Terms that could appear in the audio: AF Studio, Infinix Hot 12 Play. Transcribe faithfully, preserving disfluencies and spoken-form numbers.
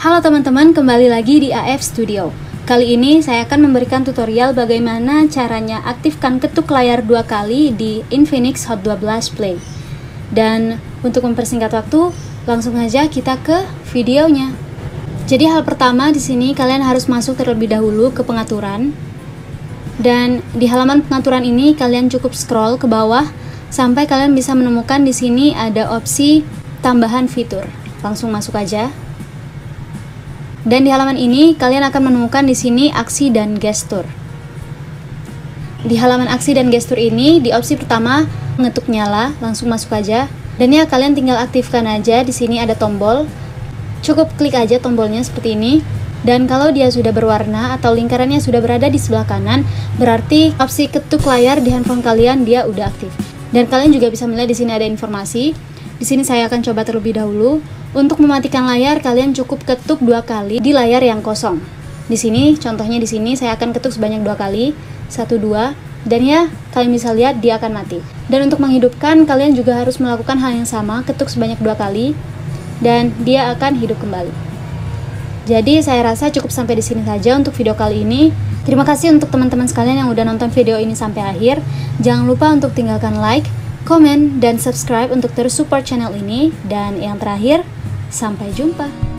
Halo teman-teman, kembali lagi di A F Studio. Kali ini saya akan memberikan tutorial bagaimana caranya aktifkan ketuk layar dua kali di Infinix Hot dua belas Play. Dan untuk mempersingkat waktu, langsung aja kita ke videonya. Jadi hal pertama di sini kalian harus masuk terlebih dahulu ke pengaturan. Dan di halaman pengaturan ini kalian cukup scroll ke bawah sampai kalian bisa menemukan di sini ada opsi tambahan fitur. Langsung masuk aja. Dan di halaman ini kalian akan menemukan di sini aksi dan gestur. Di halaman aksi dan gestur ini di opsi pertama ngetuk nyala, langsung masuk aja. Dan ya kalian tinggal aktifkan aja, di sini ada tombol. Cukup klik aja tombolnya seperti ini. Dan kalau dia sudah berwarna atau lingkarannya sudah berada di sebelah kanan, berarti opsi ketuk layar di handphone kalian dia udah aktif. Dan kalian juga bisa melihat di sini ada informasi. Di sini saya akan coba terlebih dahulu. Untuk mematikan layar, kalian cukup ketuk dua kali di layar yang kosong. Di sini, contohnya di sini saya akan ketuk sebanyak dua kali, satu dua. Dan ya, kalian bisa lihat dia akan mati. Dan untuk menghidupkan, kalian juga harus melakukan hal yang sama, ketuk sebanyak dua kali, dan dia akan hidup kembali. Jadi saya rasa cukup sampai di sini saja untuk video kali ini. Terima kasih untuk teman-teman sekalian yang udah nonton video ini sampai akhir. Jangan lupa untuk tinggalkan like, komen, dan subscribe untuk terus support channel ini. Dan yang terakhir, sampai jumpa!